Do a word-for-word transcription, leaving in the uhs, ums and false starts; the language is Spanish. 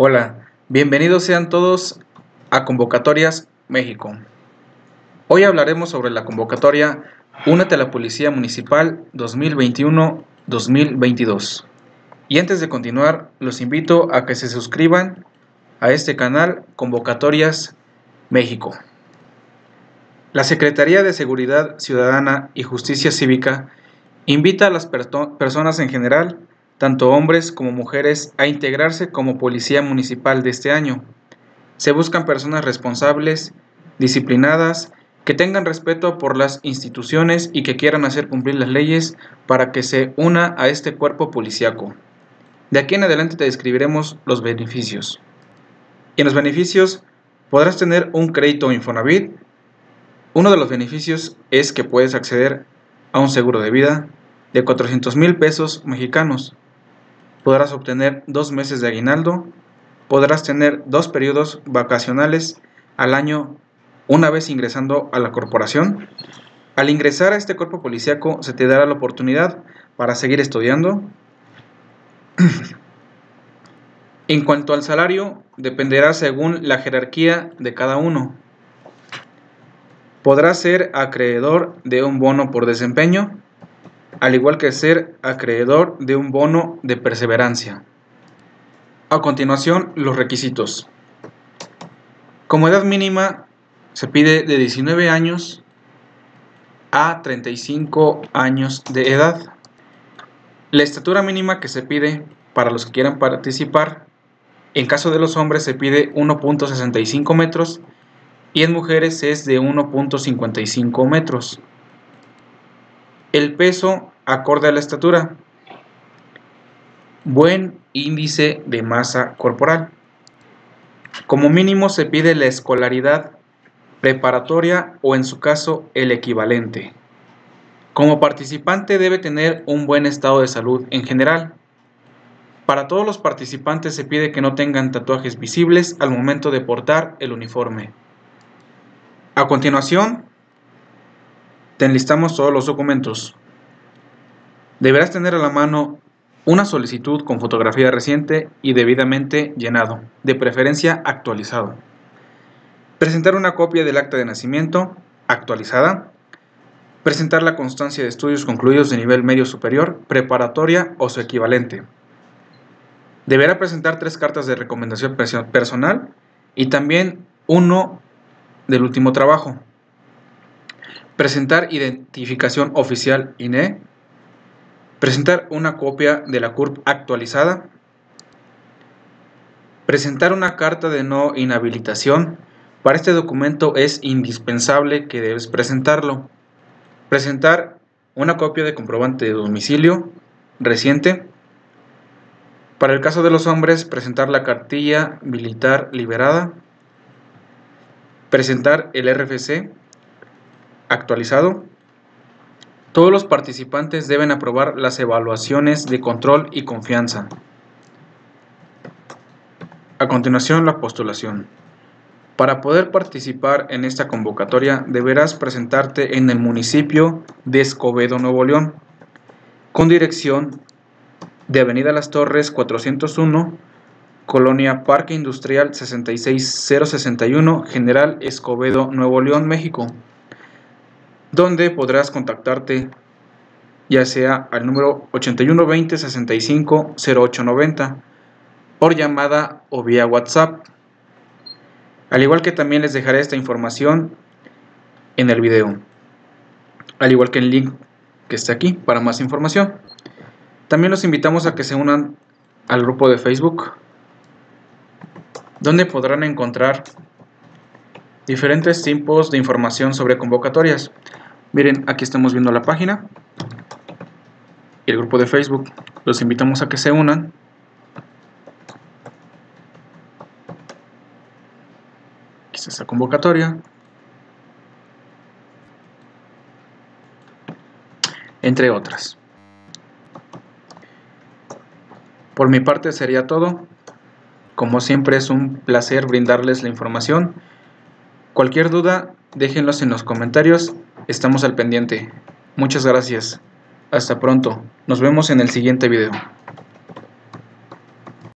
Hola, bienvenidos sean todos a Convocatorias México. Hoy hablaremos sobre la convocatoria Únete a la Policía Municipal dos mil veintiuno dos mil veintidós. Y antes de continuar, los invito a que se suscriban a este canal Convocatorias México. La Secretaría de Seguridad Ciudadana y Justicia Cívica invita a las perso- personas en general, tanto hombres como mujeres, a integrarse como Policía Municipal de este año. Se buscan personas responsables, disciplinadas, que tengan respeto por las instituciones y que quieran hacer cumplir las leyes para que se una a este cuerpo policiaco. De aquí en adelante te describiremos los beneficios. En los beneficios podrás tener un crédito Infonavit. Uno de los beneficios es que puedes acceder a un seguro de vida de cuatrocientos mil pesos mexicanos. Podrás obtener dos meses de aguinaldo. Podrás tener dos periodos vacacionales al año una vez ingresando a la corporación. Al ingresar a este cuerpo policiaco se te dará la oportunidad para seguir estudiando. En cuanto al salario, dependerá según la jerarquía de cada uno. Podrás ser acreedor de un bono por desempeño, al igual que ser acreedor de un bono de perseverancia. A continuación, los requisitos. Como edad mínima, se pide de diecinueve años a treinta y cinco años de edad. La estatura mínima que se pide para los que quieran participar, en caso de los hombres se pide uno punto sesenta y cinco metros y en mujeres es de uno punto cincuenta y cinco metros. El peso acorde a la estatura. Buen índice de masa corporal. Como mínimo se pide la escolaridad preparatoria o en su caso el equivalente. Como participante debe tener un buen estado de salud en general. Para todos los participantes se pide que no tengan tatuajes visibles al momento de portar el uniforme. A continuación, te enlistamos todos los documentos. Deberás tener a la mano una solicitud con fotografía reciente y debidamente llenado, de preferencia actualizado. Presentar una copia del acta de nacimiento actualizada. Presentar la constancia de estudios concluidos de nivel medio superior, preparatoria o su equivalente. Deberá presentar tres cartas de recomendación personal y también uno del último trabajo. Presentar identificación oficial I N E. Presentar una copia de la C U R P actualizada. Presentar una carta de no inhabilitación. Para este documento es indispensable que debes presentarlo. Presentar una copia de comprobante de domicilio reciente. Para el caso de los hombres, presentar la cartilla militar liberada. Presentar el R F C actualizado. Todos los participantes deben aprobar las evaluaciones de control y confianza. A continuación, la postulación. Para poder participar en esta convocatoria deberás presentarte en el municipio de Escobedo, Nuevo León, con dirección de Avenida Las Torres cuatrocientos uno, Colonia Parque Industrial sesenta y seis mil sesenta y uno, General Escobedo, Nuevo León, México, donde podrás contactarte ya sea al número ochenta y uno veinte sesenta y cinco cero ocho noventa por llamada o vía WhatsApp. Al igual que también les dejaré esta información en el video, al igual que el link que está aquí para más información. También los invitamos a que se unan al grupo de Facebook, donde podrán encontrar diferentes tipos de información sobre convocatorias. Miren, aquí estamos viendo la página y el grupo de Facebook. Los invitamos a que se unan. Esta convocatoria, entre otras. Por mi parte sería todo. Como siempre es un placer brindarles la información. Cualquier duda, déjenlos en los comentarios. Estamos al pendiente. Muchas gracias. Hasta pronto. Nos vemos en el siguiente video.